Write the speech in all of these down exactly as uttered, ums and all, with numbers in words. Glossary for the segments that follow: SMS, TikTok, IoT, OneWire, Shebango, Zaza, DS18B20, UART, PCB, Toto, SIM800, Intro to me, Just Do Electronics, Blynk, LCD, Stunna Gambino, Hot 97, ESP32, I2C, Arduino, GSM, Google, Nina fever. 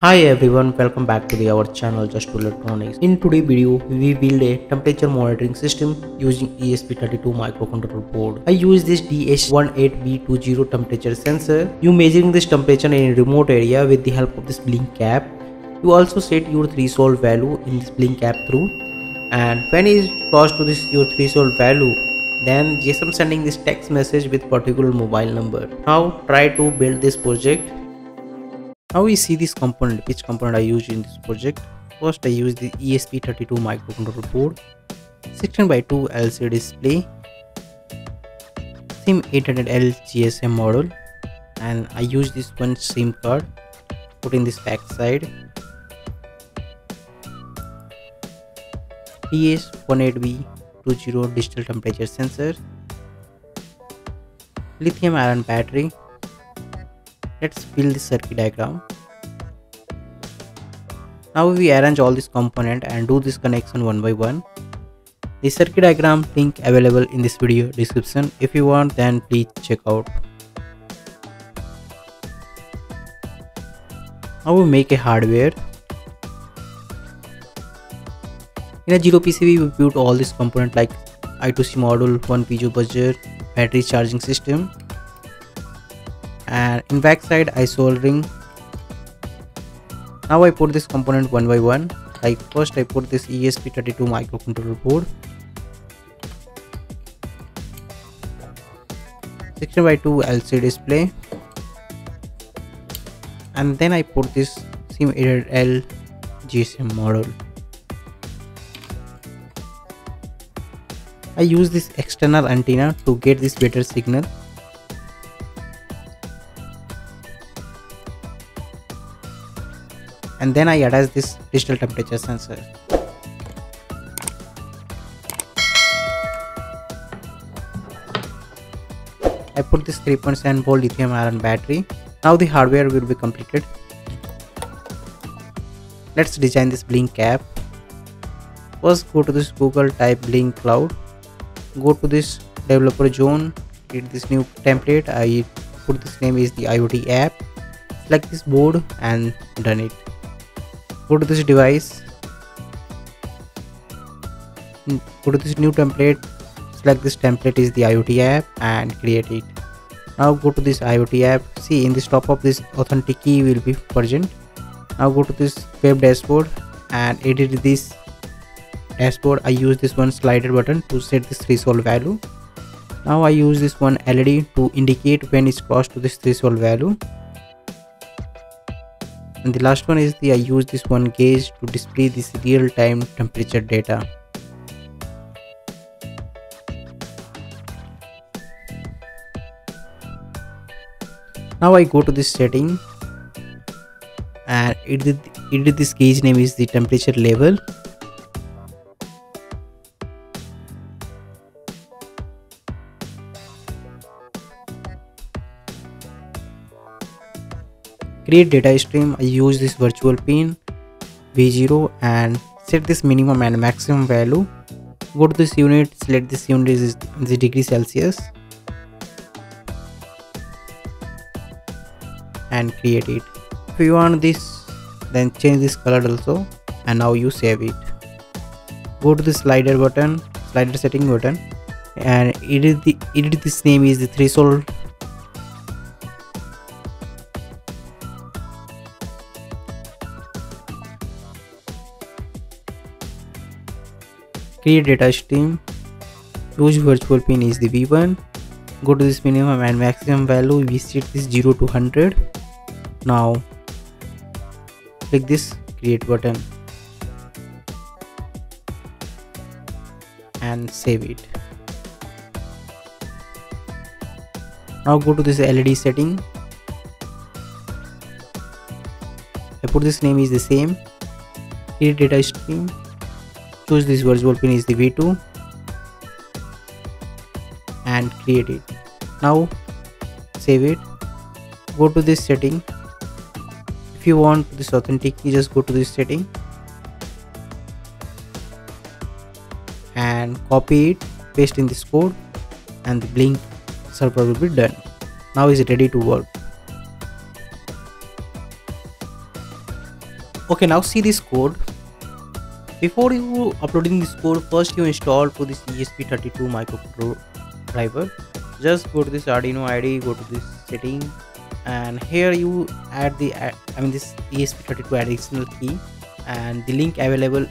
Hi everyone, welcome back to the our channel Just to Electronics. In today's video we build a temperature monitoring system using E S P thirty-two microcontroller board. I use this D S eighteen B twenty temperature sensor. You measuring this temperature in a remote area with the help of this Blynk app. You also set your threshold value in this Blynk app through, and when it is crossed to this your threshold value, then G S M sending this text message with particular mobile number. Now try to build this project. Now we see this component, which component I used in this project. First I used the E S P thirty-two microcontroller board, sixteen by two L C D display, SIM eight hundred L G S M model, and I used this one SIM card, put in this back side, D S eighteen B twenty digital temperature sensor, lithium ion battery. Let's build the circuit diagram. Now we arrange all these components and do this connection one by one. The circuit diagram link available in this video description. If you want, then please check out. Now we make a hardware. In a zero P C B, we build all these components like I two C module, one piezo buzzer, battery charging system. And in back side I soldering. Now I put this component one by one. Like first I put this E S P thirty-two microcontroller board, sixteen by two L C D display, and then I put this SIM eight hundred L G S M model. I use this external antenna to get this better signal. And then I attach this digital temperature sensor. I put this three point seven volt lithium ion battery. Now the hardware will be completed. Let's design this Blynk app. First go to this Google, type Blynk Cloud. Go to this developer zone, create this new template. I put this name is the I O T app. Select this board and done it. Go to this device, go to this new template, select this template is the I O T app and create it. Now go to this I O T app, see in this top of this authentic key will be present. Now go to this web dashboard and edit this dashboard. I use this one slider button to set this threshold value. Now I use this one L E D to indicate when it's crossed to this threshold value. And the last one is the I use this one gauge to display this real-time temperature data. Now I go to this setting and it did, it did this gauge name is the temperature level. Create data stream. I use this virtual pin V zero and set this minimum and maximum value. Go to this unit, select this unit is the degree Celsius and create it. If you want this, then change this color also, and now you save it. Go to the slider button, slider setting button, and edit the edit this name is the threshold. Create data stream, use virtual pin is the V one, go to this minimum and maximum value, we set this zero to one hundred. Now click this create button and save it. Now go to this L E D setting, I put this name is the same, create data stream. Choose this virtual pin is the V two and create it. Now save it. Go to this setting. If you want this authentic key, just go to this setting and copy it, paste in this code, and the Blynk server will be done. Now is it ready to work. Okay, now see this code. Before you uploading this code, first you install to this E S P thirty-two microcontroller driver. Just go to this Arduino I D, go to this setting, and here you add the I mean this E S P thirty-two additional key, and the link available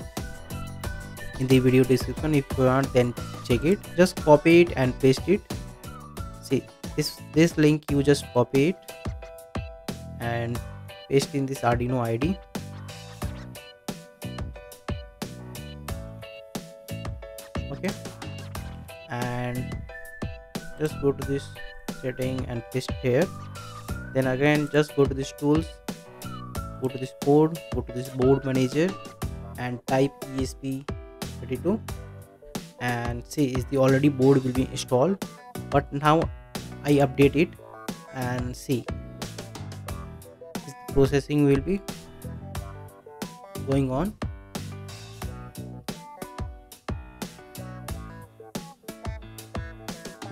in the video description. If you want, then check it. Just copy it and paste it. See this this link, you just copy it and paste in this Arduino I D. Okay, and just go to this setting and paste here. Then again, just go to this tools, go to this board, go to this board manager, and type E S P thirty-two, and see is the already board will be installed. But now I update it and see this processing will be going on.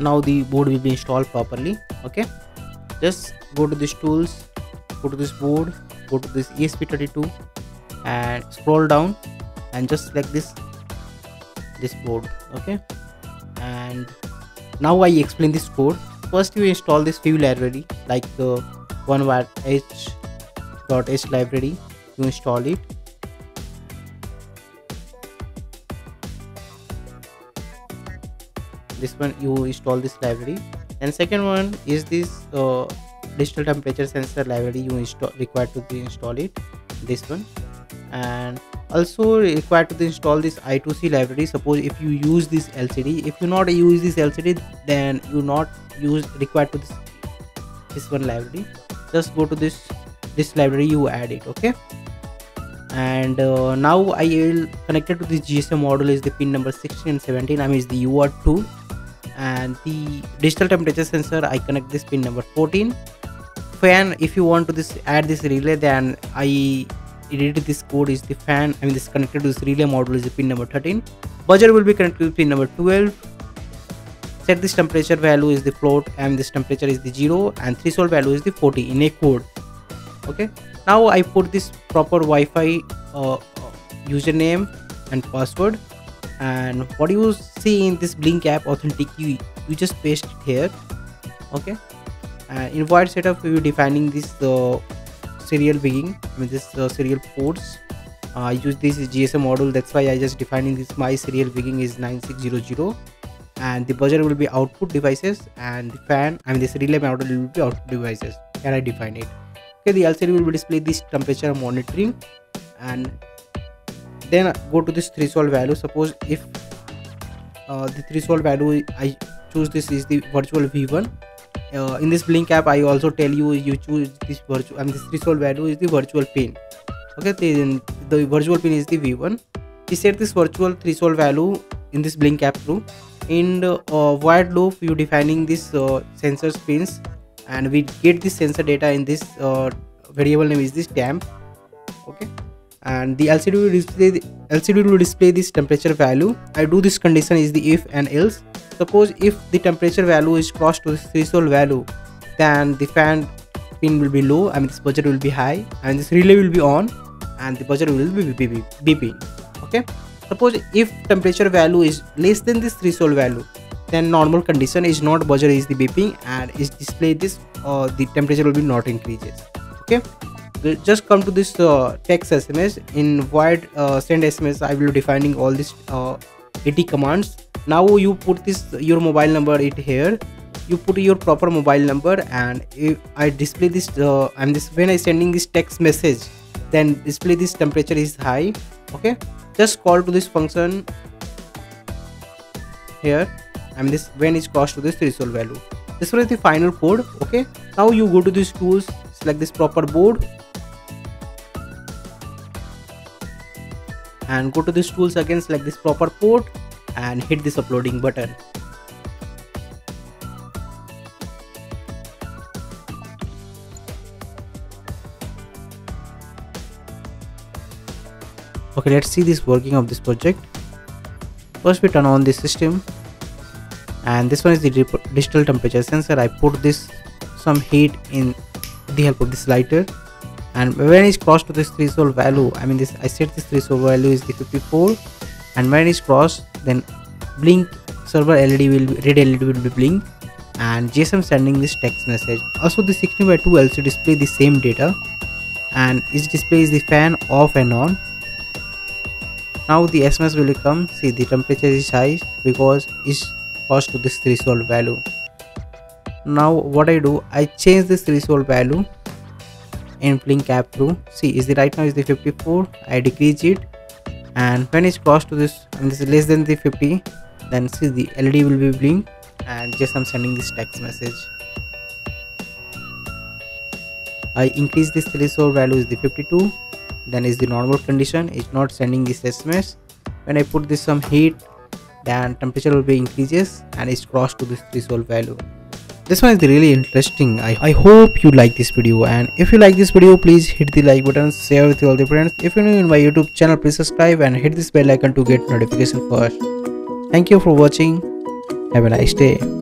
Now the board will be installed properly. Okay, just go to this tools, go to this board, go to this E S P thirty-two and scroll down and just select this this board. Okay, and now I explain this code. First you install this few library like the OneWire H dot H library. You install it. This one you install this library, and second one is this uh, digital temperature sensor library. You install required to be install it, this one, and also required to install this I two C library. Suppose if you use this L C D, if you not use this L C D, then you not use required to this this one library. Just go to this this library, you add it. Okay, and uh, now I will connected to this G S M module is the pin number sixteen and seventeen. I mean is the U A R T two, and the digital temperature sensor I connect this pin number fourteen. Fan, if you want to this add this relay, then I edited this code is the fan. I mean this connected to this relay module is the pin number thirteen. Buzzer will be connected to pin number twelve. Set this temperature value is the float, and this temperature is the zero, and threshold value is the forty in a code. Okay, now I put this proper Wi-Fi uh, username and password, and what you see in this Blynk app authentic key, you just paste it here. Okay, and uh, in void setup you defining this the uh, serial beginning, I mean this uh, serial ports. I uh, use this G S M module, that's why I just defining this my serial beginning is nine six zero zero, and the buzzer will be output devices, and the fan, I mean this relay module will be output devices. Can I define it? Okay, the L C D will display this temperature monitoring, and then go to this threshold value. Suppose if uh, the threshold value I choose this is the virtual V one. Uh, in this Blynk app, I also tell you you choose this virtual, I mean this threshold value is the virtual pin. Okay, then the virtual pin is the V one. We set this virtual threshold value in this Blynk app loop. In the uh, void loop, you defining this uh, sensor pins, and we get this sensor data in this uh, variable name is this temp. Okay, and the L C D will display the L C D will display this temperature value. I do this condition is the if and else. Suppose if the temperature value is crossed to this threshold value, then the fan pin will be low, I mean this buzzer will be high, and this relay will be on, and the buzzer will be beeping. Okay, suppose if temperature value is less than this threshold value, then normal condition is not buzzer is the beeping, and is display this uh, the temperature will be not increases. Okay, just come to this uh, text S M S. In void uh, send S M S, I will be defining all this uh, A T commands. Now you put this your mobile number it here, you put your proper mobile number, and if I display this uh, and this when I sending this text message, then display this temperature is high. Okay, just call to this function here, and this when is crossed to this threshold value. This one is the final code. Okay, now you go to these tools, select this proper board, and go to these tools again, select this proper port, and hit this uploading button. Okay, let's see this working of this project. First we turn on this system, and this one is the digital temperature sensor. I put this some heat in the help of this lighter, and when it's crossed to this threshold value, I mean this I set this threshold value is the fifty-four, and when it's crossed, then blink server L E D will be, red L E D will be blink, and G S M sending this text message. Also the sixteen by two L C D display the same data, and its display is the fan off and on. Now the S M S will come. See, the temperature is high because it's crossed to this threshold value. Now what I do, I change this threshold value in blink app to, see, is the right now is the fifty-four. I decrease it, and when it's crossed to this and this is less than the fifty, then see the L E D will be blink, and just I'm sending this text message. I increase this threshold value is the fifty-two, then is the normal condition, it's not sending this S M S. When I put this some heat, then temperature will be increases and it's crossed to this threshold value. This one is really interesting. I, I hope you like this video, and if you like this video, please hit the like button, share with all the friends. If you're new in my YouTube channel, please subscribe and hit this bell icon to get notification first. Thank you for watching. Have a nice day.